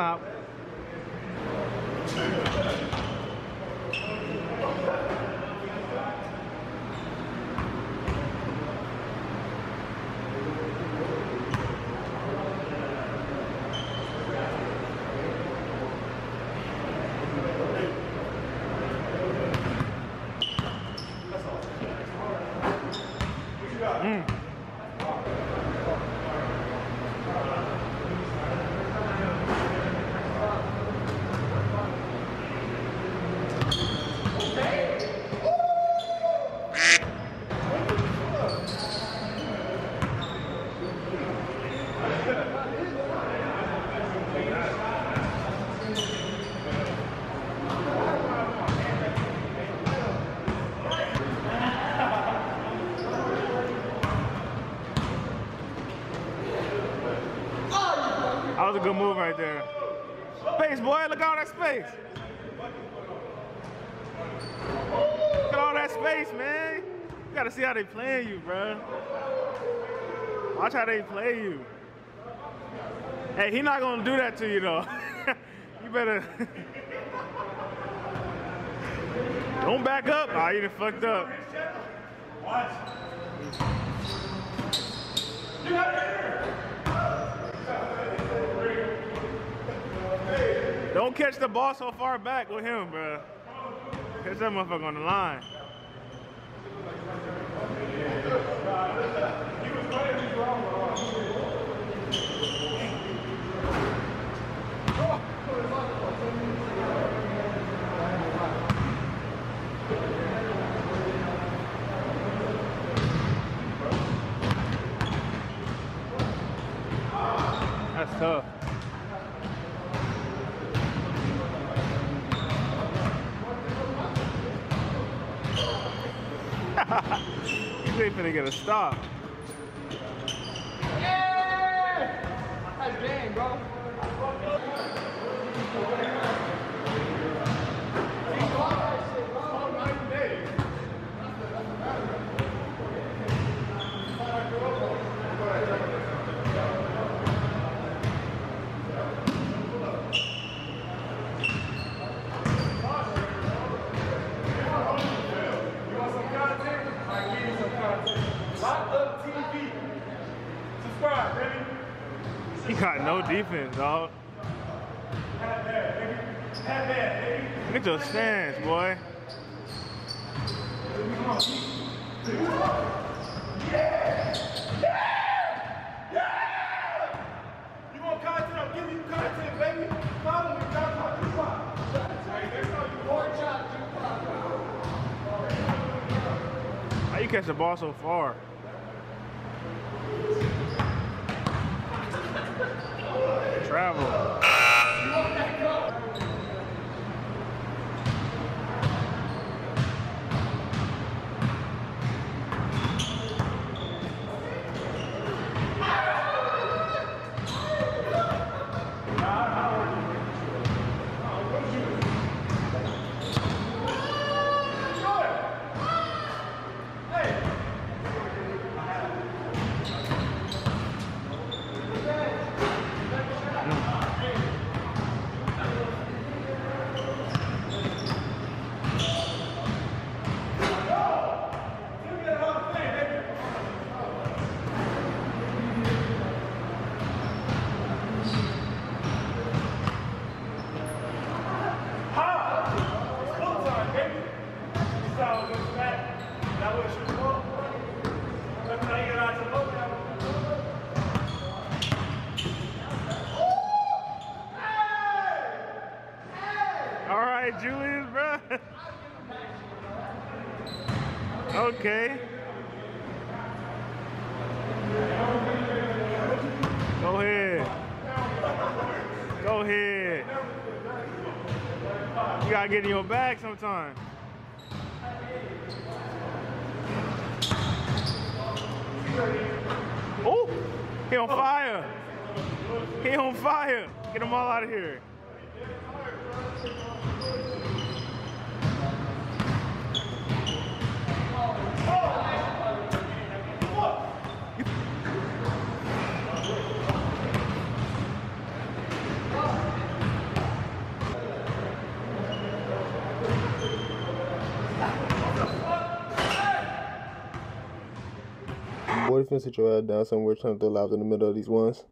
out. That was a good move right there. Space, boy, look at all that space. Look at all that space, man. You gotta see how they playing you, bro. Watch how they play you. Hey, he not gonna do that to you, though. You better. Don't back up. Oh, you done fucked up. Watch. You got it here. Don't catch the ball so far back with him, bro. Catch that motherfucker on the line. That's tough. You ain't finna get a stop. Yeah! That's game, bro. He got no defense, dog. Get your stance, boy. You want content? I'm giving you content, baby. Follow me, John. How you catch the ball so far? Travel. Julius, bro. Okay. Go ahead. Go ahead. You gotta get in your bag sometime. Oh, he on fire. He on fire. Get them all out of here. we're finna sit your ass down somewhere trying to throw lives in the middle of these ones.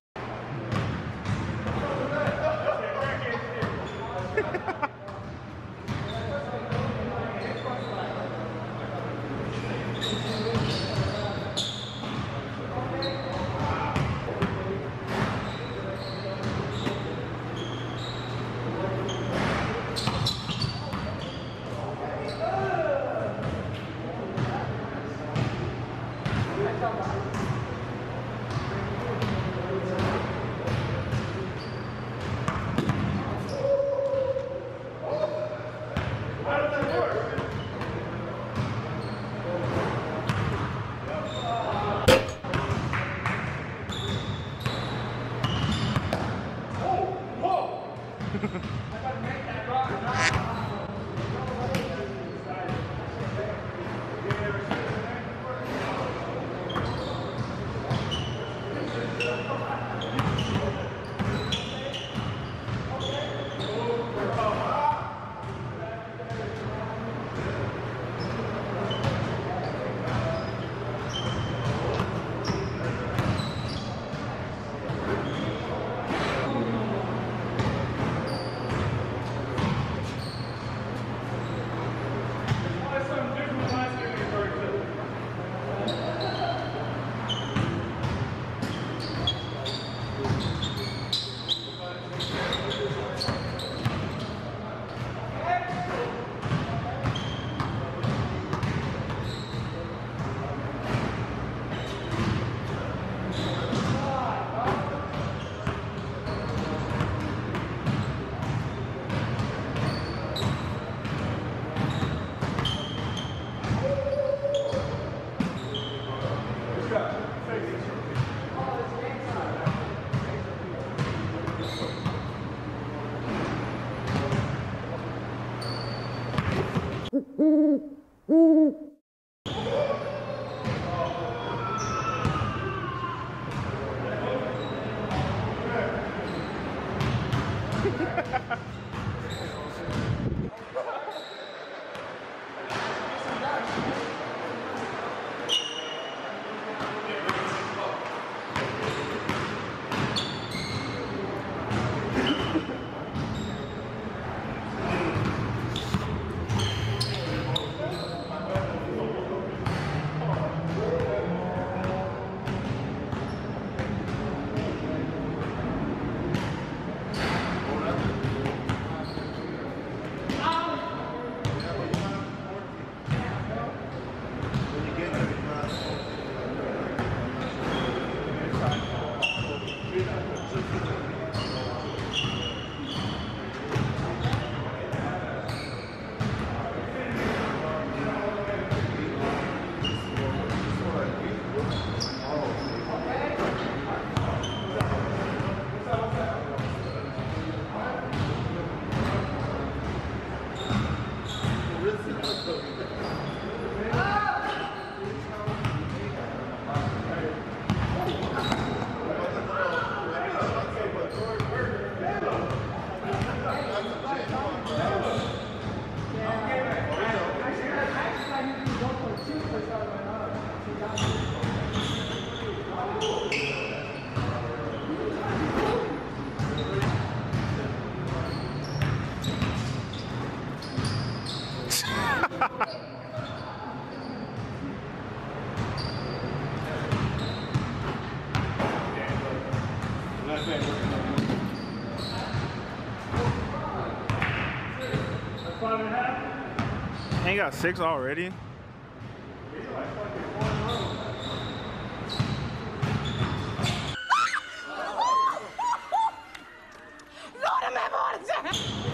And you got 6 already?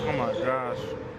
Oh my gosh.